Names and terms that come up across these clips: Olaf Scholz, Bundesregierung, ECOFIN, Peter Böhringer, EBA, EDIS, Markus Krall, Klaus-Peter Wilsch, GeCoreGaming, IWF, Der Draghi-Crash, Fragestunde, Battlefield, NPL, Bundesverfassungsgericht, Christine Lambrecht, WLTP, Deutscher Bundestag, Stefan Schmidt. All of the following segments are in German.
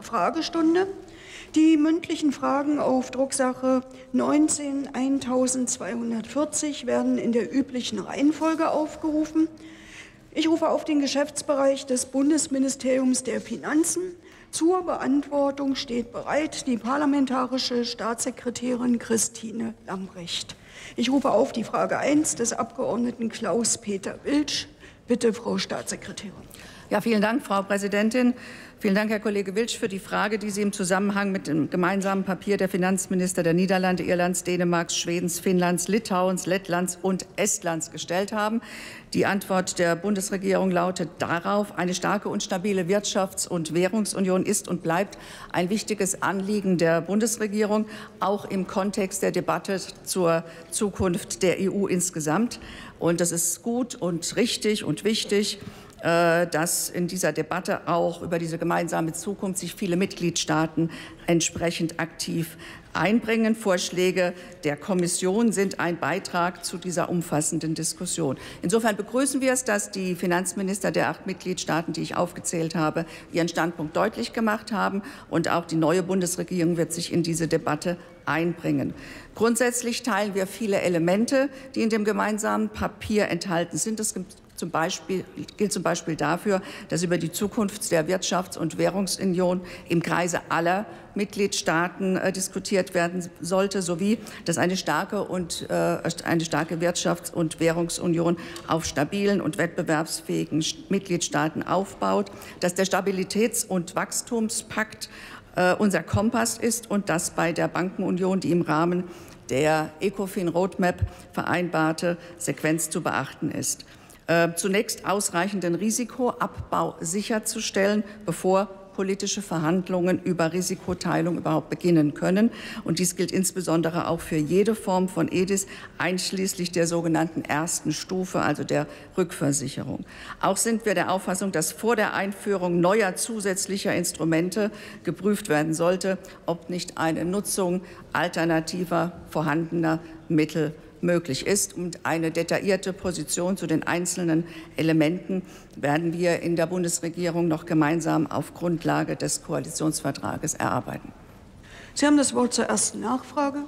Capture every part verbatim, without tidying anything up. Fragestunde. Die mündlichen Fragen auf Drucksache neunzehn Bindestrich eintausendzweihundertvierzig werden in der üblichen Reihenfolge aufgerufen. Ich rufe auf den Geschäftsbereich des Bundesministeriums der Finanzen. Zur Beantwortung steht bereit die parlamentarische Staatssekretärin Christine Lambrecht. Ich rufe auf die Frage eins des Abgeordneten Klaus-Peter Wilsch. Bitte, Frau Staatssekretärin. Ja, vielen Dank, Frau Präsidentin. Vielen Dank, Herr Kollege Wilsch, für die Frage, die Sie im Zusammenhang mit dem gemeinsamen Papier der Finanzminister der Niederlande, Irlands, Dänemarks, Schwedens, Finnlands, Litauens, Lettlands und Estlands gestellt haben. Die Antwort der Bundesregierung lautet darauf, eine starke und stabile Wirtschafts- und Währungsunion ist und bleibt ein wichtiges Anliegen der Bundesregierung, auch im Kontext der Debatte zur Zukunft der E U insgesamt. Und das ist gut und richtig und wichtig, dass in dieser Debatte auch über diese gemeinsame Zukunft sich viele Mitgliedstaaten entsprechend aktiv einbringen. Vorschläge der Kommission sind ein Beitrag zu dieser umfassenden Diskussion. Insofern begrüßen wir es, dass die Finanzminister der acht Mitgliedstaaten, die ich aufgezählt habe, ihren Standpunkt deutlich gemacht haben. Und auch die neue Bundesregierung wird sich in diese Debatte einbringen. Grundsätzlich teilen wir viele Elemente, die in dem gemeinsamen Papier enthalten sind. Es gibt Zum Beispiel, gilt zum Beispiel dafür, dass über die Zukunft der Wirtschafts- und Währungsunion im Kreise aller Mitgliedstaaten äh, diskutiert werden sollte, sowie dass eine starke, und, äh, eine starke Wirtschafts- und Währungsunion auf stabilen und wettbewerbsfähigen Mitgliedstaaten aufbaut, dass der Stabilitäts- und Wachstumspakt äh, unser Kompass ist und dass bei der Bankenunion die im Rahmen der ECOFIN-Roadmap vereinbarte Sequenz zu beachten ist. Zunächst ausreichenden Risikoabbau sicherzustellen, bevor politische Verhandlungen über Risikoteilung überhaupt beginnen können. Und dies gilt insbesondere auch für jede Form von E D I S, einschließlich der sogenannten ersten Stufe, also der Rückversicherung. Auch sind wir der Auffassung, dass vor der Einführung neuer zusätzlicher Instrumente geprüft werden sollte, ob nicht eine Nutzung alternativer vorhandener Mittel möglich ist. Und eine detaillierte Position zu den einzelnen Elementen werden wir in der Bundesregierung noch gemeinsam auf Grundlage des Koalitionsvertrages erarbeiten. Sie haben das Wort zur ersten Nachfrage.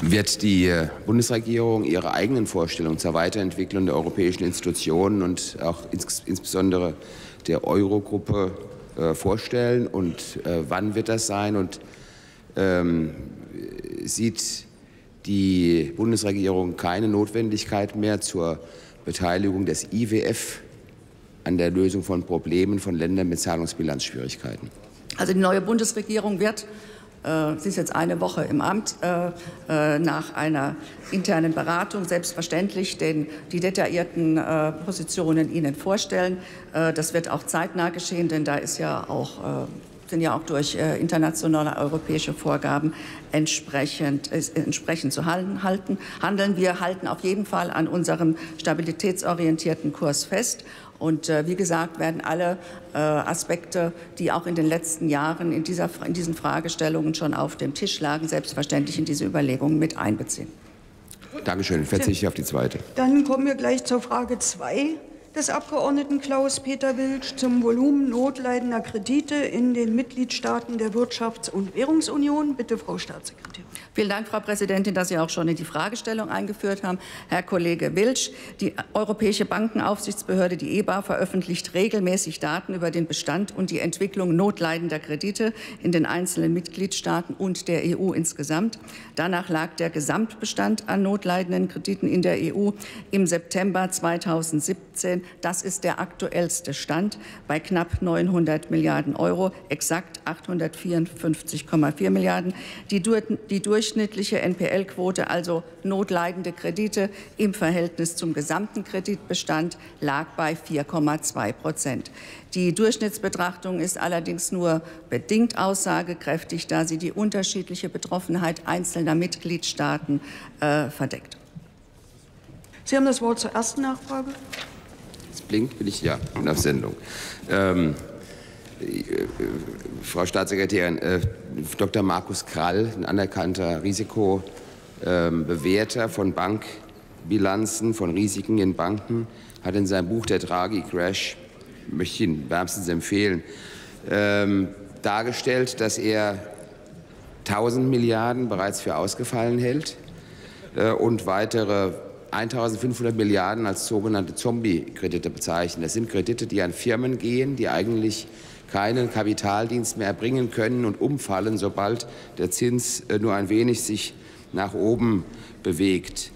Wird die Bundesregierung ihre eigenen Vorstellungen zur Weiterentwicklung der europäischen Institutionen und auch ins insbesondere der Eurogruppe vorstellen, und äh, wann wird das sein? Und ähm, sieht die Bundesregierung keine Notwendigkeit mehr zur Beteiligung des I W F an der Lösung von Problemen von Ländern mit Zahlungsbilanzschwierigkeiten? Also die neue Bundesregierung wird, äh, sie ist jetzt eine Woche im Amt, äh, äh, nach einer internen Beratung selbstverständlich den, die detaillierten äh, Positionen Ihnen vorstellen. Äh, das wird auch zeitnah geschehen, denn da ist ja auch, äh, sind ja auch durch äh, internationale europäische Vorgaben entsprechend, äh, entsprechend zu halten, handeln. Wir halten auf jeden Fall an unserem stabilitätsorientierten Kurs fest. Und äh, wie gesagt, werden alle äh, Aspekte, die auch in den letzten Jahren in, dieser, in diesen Fragestellungen schon auf dem Tisch lagen, selbstverständlich in diese Überlegungen mit einbeziehen. Dankeschön. Ich verzichte auf die zweite. Dann kommen wir gleich zur Frage zwei des Abgeordneten Klaus-Peter Wilsch zum Volumen notleidender Kredite in den Mitgliedstaaten der Wirtschafts- und Währungsunion. Bitte, Frau Staatssekretärin. Vielen Dank, Frau Präsidentin, dass Sie auch schon in die Fragestellung eingeführt haben. Herr Kollege Wilsch, die Europäische Bankenaufsichtsbehörde, die E B A, veröffentlicht regelmäßig Daten über den Bestand und die Entwicklung notleidender Kredite in den einzelnen Mitgliedstaaten und der E U insgesamt. Danach lag der Gesamtbestand an notleidenden Krediten in der E U im September zweitausendsiebzehn, das ist der aktuellste Stand, bei knapp neunhundert Milliarden Euro, exakt achthundertvierundfünfzig Komma vier Milliarden. Die, die durchschnittliche N P L-Quote, also notleidende Kredite im Verhältnis zum gesamten Kreditbestand, lag bei vier Komma zwei Prozent. Die Durchschnittsbetrachtung ist allerdings nur bedingt aussagekräftig, da sie die unterschiedliche Betroffenheit einzelner Mitgliedstaaten äh, verdeckt. Sie haben das Wort zur ersten Nachfrage. Blinkt, bin ich ja und auf Sendung. Ähm, äh, äh, Frau Staatssekretärin, äh, Doktor Markus Krall, ein anerkannter Risikobewerter ähm, von Bankbilanzen, von Risiken in Banken, hat in seinem Buch Der Draghi-Crash, möchte ich Ihnen wärmstens empfehlen, ähm, dargestellt, dass er tausend Milliarden bereits für ausgefallen hält äh, und weitere eintausendfünfhundert Milliarden als sogenannte Zombie-Kredite bezeichnen. Das sind Kredite, die an Firmen gehen, die eigentlich keinen Kapitaldienst mehr erbringen können und umfallen, sobald der Zins äh, nur ein wenig sich nach oben bewegt.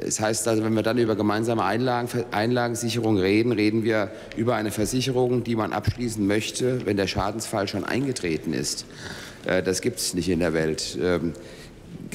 Das heißt also, wenn wir dann über gemeinsame Einlagen, Einlagensicherung reden, reden wir über eine Versicherung, die man abschließen möchte, wenn der Schadensfall schon eingetreten ist. Das gibt es nicht in der Welt.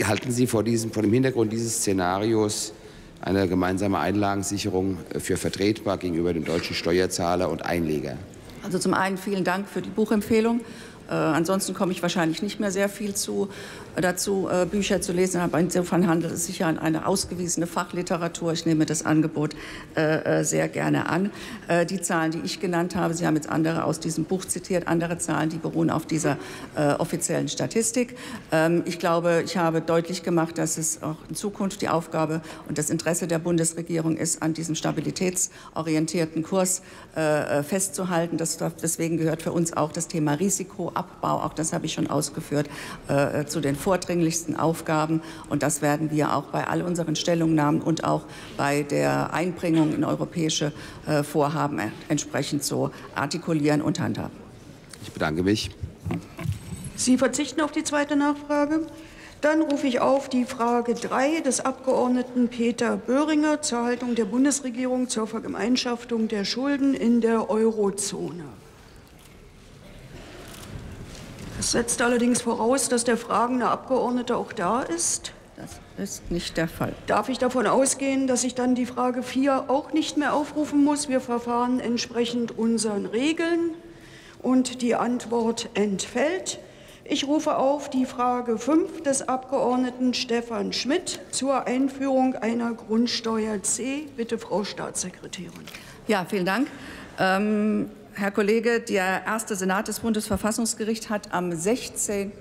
Halten Sie vor diesem, vor dem Hintergrund dieses Szenarios eine gemeinsame Einlagensicherung für vertretbar gegenüber dem deutschen Steuerzahler und Einleger? Also zum einen vielen Dank für die Buchempfehlung. Äh, ansonsten komme ich wahrscheinlich nicht mehr sehr viel zu, äh, dazu, äh, Bücher zu lesen. Aber insofern handelt es sich ja an eine ausgewiesene Fachliteratur. Ich nehme das Angebot äh, sehr gerne an. Äh, die Zahlen, die ich genannt habe, Sie haben jetzt andere aus diesem Buch zitiert, andere Zahlen, die beruhen auf dieser äh, offiziellen Statistik. Ähm, ich glaube, ich habe deutlich gemacht, dass es auch in Zukunft die Aufgabe und das Interesse der Bundesregierung ist, an diesem stabilitätsorientierten Kurs äh, festzuhalten. Das, deswegen gehört für uns auch das Thema Risiko. Abbau, auch das habe ich schon ausgeführt, äh, zu den vordringlichsten Aufgaben. Und das werden wir auch bei all unseren Stellungnahmen und auch bei der Einbringung in europäische äh, Vorhaben entsprechend so artikulieren und handhaben. Ich bedanke mich. Sie verzichten auf die zweite Nachfrage. Dann rufe ich auf die Frage drei des Abgeordneten Peter Böhringer zur Haltung der Bundesregierung zur Vergemeinschaftung der Schulden in der Eurozone. Das setzt allerdings voraus, dass der fragende Abgeordnete auch da ist. Das ist nicht der Fall. Darf ich davon ausgehen, dass ich dann die Frage vier auch nicht mehr aufrufen muss? Wir verfahren entsprechend unseren Regeln und die Antwort entfällt. Ich rufe auf die Frage fünf des Abgeordneten Stefan Schmidt zur Einführung einer Grundsteuer C. Bitte, Frau Staatssekretärin. Ja, vielen Dank. Ähm Herr Kollege, der erste Senat des Bundesverfassungsgerichts hat am sechzehnten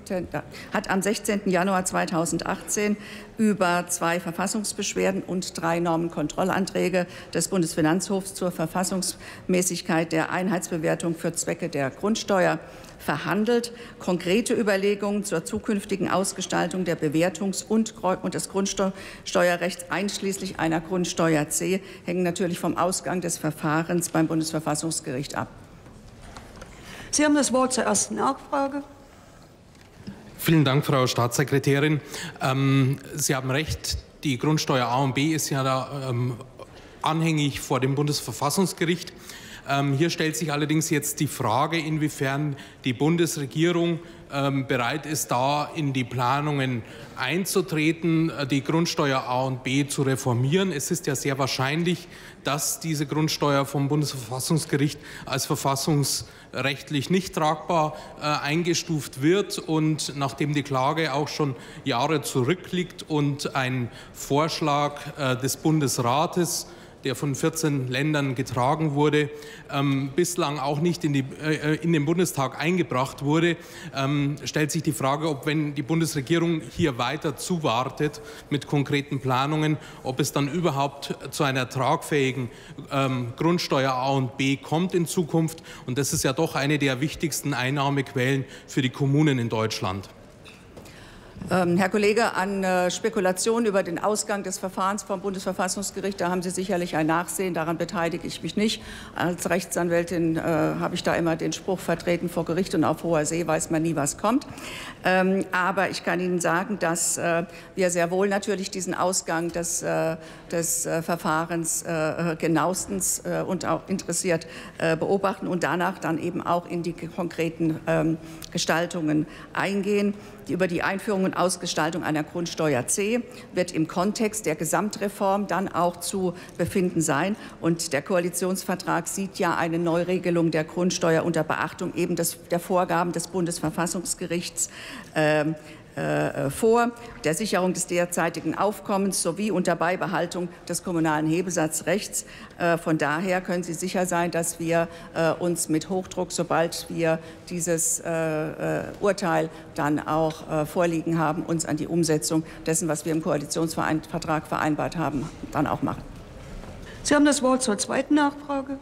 Januar zweitausendachtzehn über zwei Verfassungsbeschwerden und drei Normenkontrollanträge des Bundesfinanzhofs zur Verfassungsmäßigkeit der Einheitsbewertung für Zwecke der Grundsteuer verhandelt. Konkrete Überlegungen zur zukünftigen Ausgestaltung der Bewertungs- und des Grundsteuerrechts einschließlich einer Grundsteuer C hängen natürlich vom Ausgang des Verfahrens beim Bundesverfassungsgericht ab. Sie haben das Wort zur ersten Nachfrage. Vielen Dank, Frau Staatssekretärin. Ähm, Sie haben recht, die Grundsteuer A und B ist ja da ähm, anhängig vor dem Bundesverfassungsgericht. Ähm, hier stellt sich allerdings jetzt die Frage, inwiefern die Bundesregierung ähm, bereit ist, da in die Planungen einzutreten, die Grundsteuer A und B zu reformieren. Es ist ja sehr wahrscheinlich, dass diese Grundsteuer vom Bundesverfassungsgericht als verfassungsrechtlich nicht tragbar äh, eingestuft wird. Und nachdem die Klage auch schon Jahre zurückliegt und ein Vorschlag äh, des Bundesrates, der von vierzehn Ländern getragen wurde, ähm, bislang auch nicht in, die, äh, in den Bundestag eingebracht wurde, ähm, stellt sich die Frage, ob, wenn die Bundesregierung hier weiter zuwartet mit konkreten Planungen, ob es dann überhaupt zu einer tragfähigen ähm, Grundsteuer A und B kommt in Zukunft. Und das ist ja doch eine der wichtigsten Einnahmequellen für die Kommunen in Deutschland. Ähm, Herr Kollege, an äh, Spekulationen über den Ausgang des Verfahrens vom Bundesverfassungsgericht, da haben Sie sicherlich ein Nachsehen, daran beteilige ich mich nicht. Als Rechtsanwältin äh, habe ich da immer den Spruch vertreten, vor Gericht und auf hoher See weiß man nie, was kommt. Ähm, aber ich kann Ihnen sagen, dass äh, wir sehr wohl natürlich diesen Ausgang des, äh, des äh, Verfahrens äh, genauestens äh, und auch interessiert äh, beobachten und danach dann eben auch in die konkreten äh, Gestaltungen eingehen. Über die Einführung und Ausgestaltung einer Grundsteuer C wird im Kontext der Gesamtreform dann auch zu befinden sein. Und der Koalitionsvertrag sieht ja eine Neuregelung der Grundsteuer unter Beachtung eben des, der Vorgaben des Bundesverfassungsgerichts äh, äh, vor, der Sicherung des derzeitigen Aufkommens sowie unter Beibehaltung des kommunalen Hebesatzrechts. Äh, von daher können Sie sicher sein, dass wir äh, uns mit Hochdruck, sobald wir dieses äh, Urteil dann auch vorliegen haben, uns an die Umsetzung dessen, was wir im Koalitionsvertrag vereinbart haben, dann auch machen. Sie haben das Wort zur zweiten Nachfrage.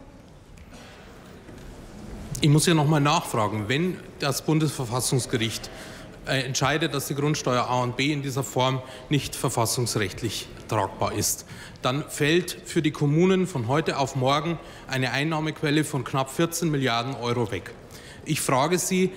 Ich muss ja noch mal nachfragen. Wenn das Bundesverfassungsgericht äh, entscheidet, dass die Grundsteuer A und B in dieser Form nicht verfassungsrechtlich tragbar ist, dann fällt für die Kommunen von heute auf morgen eine Einnahmequelle von knapp vierzehn Milliarden Euro weg. Ich frage Sie,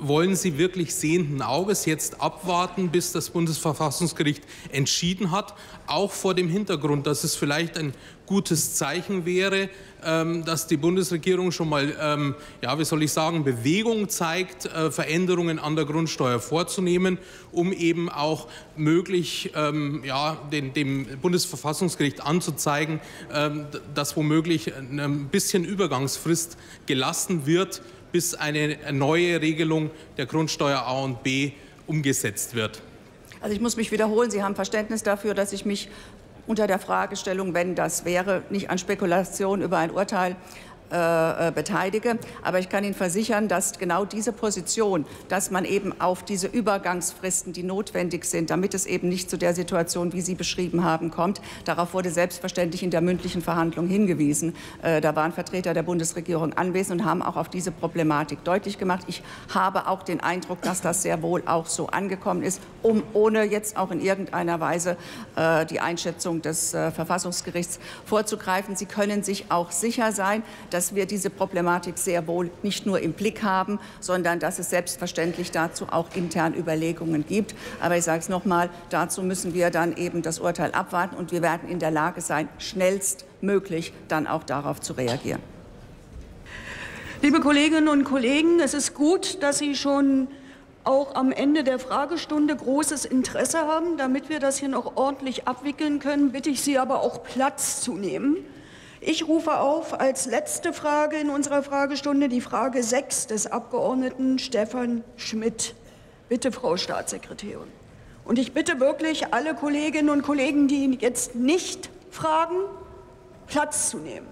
wollen Sie wirklich sehenden Auges jetzt abwarten, bis das Bundesverfassungsgericht entschieden hat, auch vor dem Hintergrund, dass es vielleicht ein gutes Zeichen wäre, ähm, dass die Bundesregierung schon mal, ähm, ja, wie soll ich sagen, Bewegung zeigt, äh, Veränderungen an der Grundsteuer vorzunehmen, um eben auch möglich ähm, ja, den, dem Bundesverfassungsgericht anzuzeigen, ähm, dass womöglich ein bisschen Übergangsfrist gelassen wird, bis eine neue Regelung der Grundsteuer A und B umgesetzt wird. Also ich muss mich wiederholen, Sie haben Verständnis dafür, dass ich mich unter der Fragestellung, wenn das wäre, nicht an Spekulation über ein Urteil äh, beteilige. Aber ich kann Ihnen versichern, dass genau diese Position, dass man eben auf diese Übergangsfristen, die notwendig sind, damit es eben nicht zu der Situation, wie Sie beschrieben haben, kommt, darauf wurde selbstverständlich in der mündlichen Verhandlung hingewiesen. Äh, da waren Vertreter der Bundesregierung anwesend und haben auch auf diese Problematik deutlich gemacht. Ich habe auch den Eindruck, dass das sehr wohl auch so angekommen ist, um ohne jetzt auch in irgendeiner Weise äh, die Einschätzung des äh, Verfassungsgerichts vorzugreifen. Sie können sich auch sicher sein, dass dass wir diese Problematik sehr wohl nicht nur im Blick haben, sondern dass es selbstverständlich dazu auch intern Überlegungen gibt. Aber ich sage es noch mal, dazu müssen wir dann eben das Urteil abwarten und wir werden in der Lage sein, schnellstmöglich dann auch darauf zu reagieren. Liebe Kolleginnen und Kollegen, es ist gut, dass Sie schon auch am Ende der Fragestunde großes Interesse haben. Damit wir das hier noch ordentlich abwickeln können, bitte ich Sie aber auch Platz zu nehmen. Ich rufe auf als letzte Frage in unserer Fragestunde die Frage sechs des Abgeordneten Stefan Schmidt. Bitte, Frau Staatssekretärin. Und ich bitte wirklich alle Kolleginnen und Kollegen, die jetzt nicht fragen, Platz zu nehmen.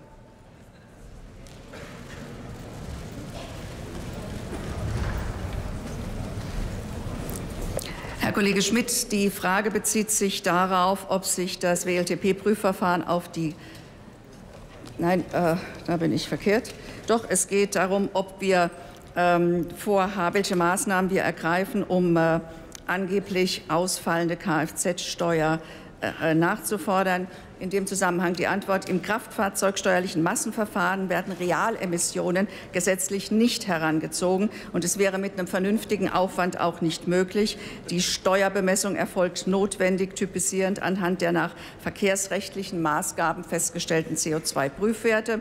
Herr Kollege Schmidt, die Frage bezieht sich darauf, ob sich das W L T P-Prüfverfahren auf die Nein, äh, da bin ich verkehrt. Doch, es geht darum, ob wir ähm, vorhaben, welche Maßnahmen wir ergreifen, um äh, angeblich ausfallende Kfz-Steuer äh, nachzufordern. In dem Zusammenhang die Antwort: Im kraftfahrzeugsteuerlichen Massenverfahren werden Realemissionen gesetzlich nicht herangezogen, und es wäre mit einem vernünftigen Aufwand auch nicht möglich. Die Steuerbemessung erfolgt notwendig typisierend anhand der nach verkehrsrechtlichen Maßgaben festgestellten C O zwei-Prüfwerte.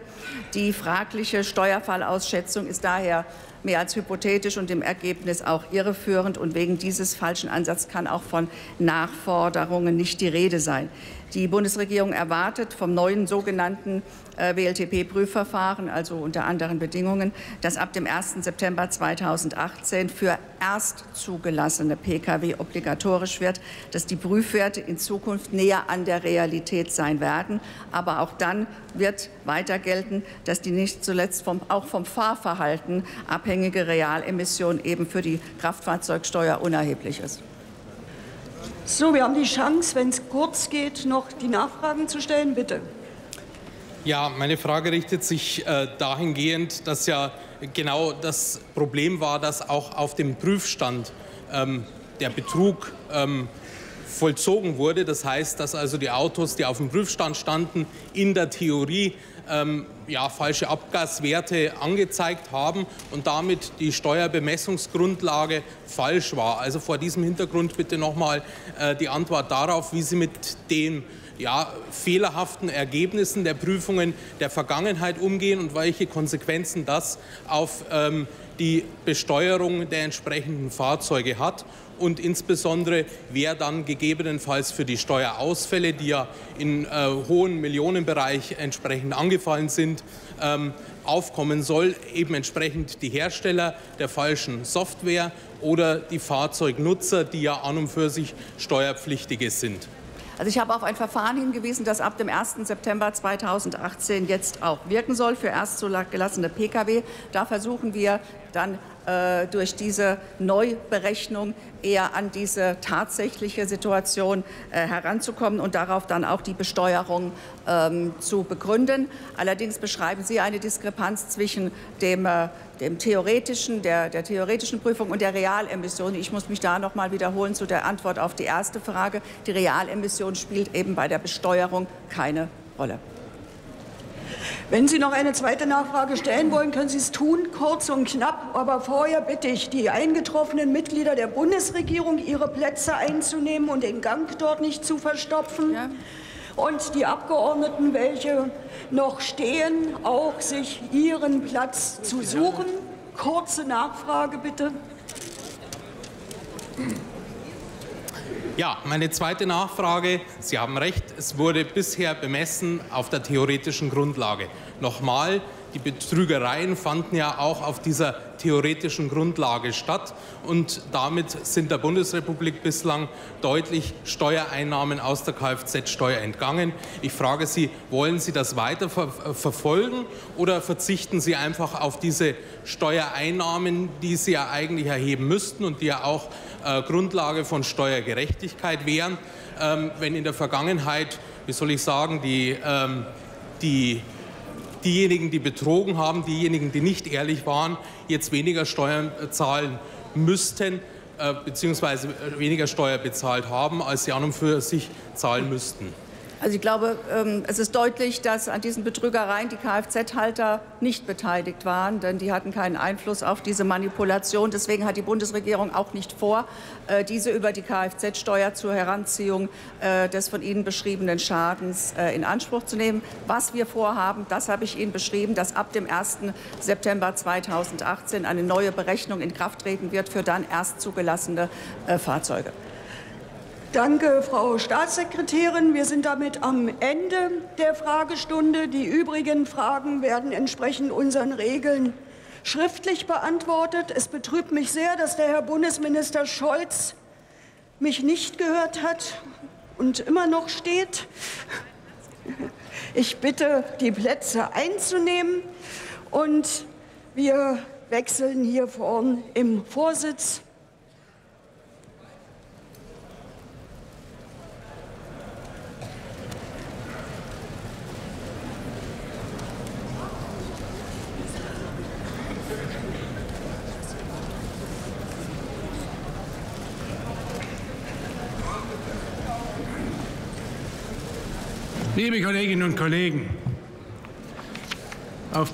Die fragliche Steuerfallausschätzung ist daher mehr als hypothetisch und im Ergebnis auch irreführend, und wegen dieses falschen Ansatzes kann auch von Nachforderungen nicht die Rede sein. Die Bundesregierung erwartet vom neuen sogenannten äh, W L T P-Prüfverfahren, also unter anderen Bedingungen, dass ab dem ersten September zweitausendachtzehn für erst zugelassene Pkw obligatorisch wird, dass die Prüfwerte in Zukunft näher an der Realität sein werden. Aber auch dann wird weiter gelten, dass die nicht zuletzt vom, auch vom Fahrverhalten abhängige Realemission eben für die Kraftfahrzeugsteuer unerheblich ist. So, wir haben die Chance, wenn es kurz geht, noch die Nachfragen zu stellen. Bitte. Ja, meine Frage richtet sich äh, dahingehend, dass ja genau das Problem war, dass auch auf dem Prüfstand ähm, der Betrug ähm, vollzogen wurde. Das heißt, dass also die Autos, die auf dem Prüfstand standen, in der Theorie ähm, ja, falsche Abgaswerte angezeigt haben und damit die Steuerbemessungsgrundlage falsch war. Also vor diesem Hintergrund bitte nochmal äh, die Antwort darauf, wie Sie mit den ja, fehlerhaften Ergebnissen der Prüfungen der Vergangenheit umgehen und welche Konsequenzen das auf ähm, die Besteuerung der entsprechenden Fahrzeuge hat. Und insbesondere, wer dann gegebenenfalls für die Steuerausfälle, die ja in äh, hohen Millionenbereich entsprechend angefallen sind, ähm, aufkommen soll, eben entsprechend die Hersteller der falschen Software oder die Fahrzeugnutzer, die ja an und für sich Steuerpflichtige sind. Also ich habe auf ein Verfahren hingewiesen, das ab dem ersten September zweitausendachtzehn jetzt auch wirken soll für erst zugelassene Pkw. Da versuchen wir dann äh, durch diese Neuberechnung eher an diese tatsächliche Situation äh, heranzukommen und darauf dann auch die Besteuerung ähm, zu begründen. Allerdings beschreiben Sie eine Diskrepanz zwischen dem, äh, dem theoretischen, der, der theoretischen Prüfung und der Realemission. Ich muss mich da noch mal wiederholen zu der Antwort auf die erste Frage. Die Realemission spielt eben bei der Besteuerung keine Rolle. Wenn Sie noch eine zweite Nachfrage stellen wollen, können Sie es tun, kurz und knapp. Aber vorher bitte ich die eingetroffenen Mitglieder der Bundesregierung, ihre Plätze einzunehmen und den Gang dort nicht zu verstopfen. Ja. Und die Abgeordneten, welche noch stehen, auch sich ihren Platz zu suchen. Kurze Nachfrage, bitte. Ja, meine zweite Nachfrage. Sie haben recht, es wurde bisher bemessen auf der theoretischen Grundlage. Nochmal, die Betrügereien fanden ja auch auf dieser theoretischen Grundlage statt. Und damit sind der Bundesrepublik bislang deutlich Steuereinnahmen aus der Kfz-Steuer entgangen. Ich frage Sie, wollen Sie das weiter ver- verfolgen oder verzichten Sie einfach auf diese Steuereinnahmen, die Sie ja eigentlich erheben müssten und die ja auch äh, Grundlage von Steuergerechtigkeit wären, ähm, wenn in der Vergangenheit, wie soll ich sagen, die, ähm, die diejenigen, die betrogen haben, diejenigen, die nicht ehrlich waren, jetzt weniger Steuern zahlen müssten, äh, beziehungsweise weniger Steuer bezahlt haben, als sie an und für sich zahlen müssten. Also ich glaube, es ist deutlich, dass an diesen Betrügereien die Kfz-Halter nicht beteiligt waren, denn die hatten keinen Einfluss auf diese Manipulation. Deswegen hat die Bundesregierung auch nicht vor, diese über die Kfz-Steuer zur Heranziehung des von Ihnen beschriebenen Schadens in Anspruch zu nehmen. Was wir vorhaben, das habe ich Ihnen beschrieben, dass ab dem ersten September zweitausendachtzehn eine neue Berechnung in Kraft treten wird für dann erst zugelassene Fahrzeuge. Danke, Frau Staatssekretärin. Wir sind damit am Ende der Fragestunde. Die übrigen Fragen werden entsprechend unseren Regeln schriftlich beantwortet. Es betrübt mich sehr, dass der Herr Bundesminister Scholz mich nicht gehört hat und immer noch steht. Ich bitte, die Plätze einzunehmen. Und wir wechseln hier vorn im Vorsitz. Liebe Kolleginnen und Kollegen, auf